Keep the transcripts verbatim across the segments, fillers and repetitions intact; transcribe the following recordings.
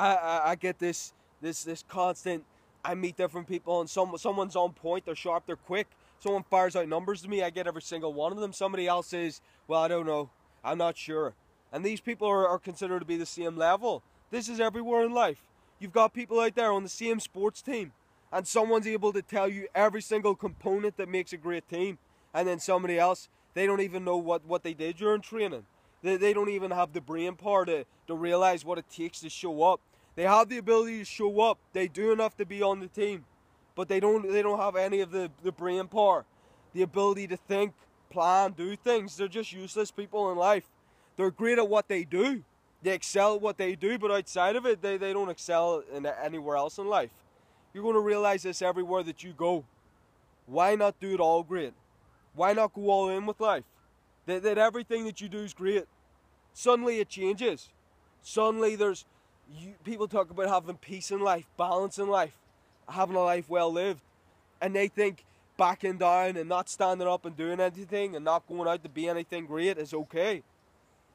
I, I, I get this this this constant. I meet different people, and some someone's on point. They're sharp. They're quick. Someone fires out numbers to me. I get every single one of them. Somebody else is, well, I don't know. I'm not sure. And these people are, are considered to be the same level. This is everywhere in life. You've got people out there on the same sports team, and someone's able to tell you every single component that makes a great team. And then somebody else, they don't even know what, what they did during training. They, they don't even have the brain power to, to realize what it takes to show up. They have the ability to show up. They do enough to be on the team. But they don't, they don't have any of the, the brain power, the ability to think, plan, do things. They're just useless people in life. They're great at what they do. They excel at what they do, but outside of it, they, they don't excel in anywhere else in life. You're going to realize this everywhere that you go. Why not do it all great? Why not go all in with life? That, that everything that you do is great. Suddenly it changes. Suddenly there's, you, people talk about having peace in life, balance in life, having a life well lived. And they think backing down and not standing up and doing anything and not going out to be anything great is okay.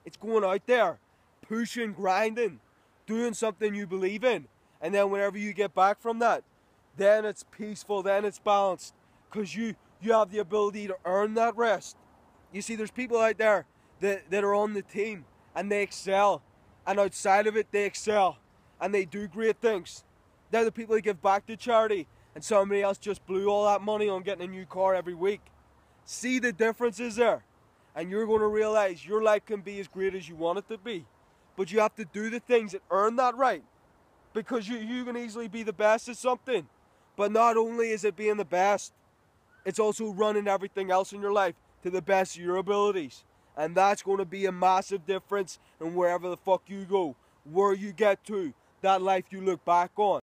It's going out there, pushing, grinding, doing something you believe in. And then whenever you get back from that, then it's peaceful, then it's balanced. Because you... You have the ability to earn that rest. You see, there's people out there that, that are on the team and they excel. And outside of it, they excel. And they do great things. They're the people that give back to charity. And somebody else just blew all that money on getting a new car every week. See the differences there. And you're going to realize your life can be as great as you want it to be. But you have to do the things that earn that right. Because you, you can easily be the best at something. But not only is it being the best, it's also running everything else in your life to the best of your abilities. And that's going to be a massive difference in wherever the fuck you go, where you get to, that life you look back on.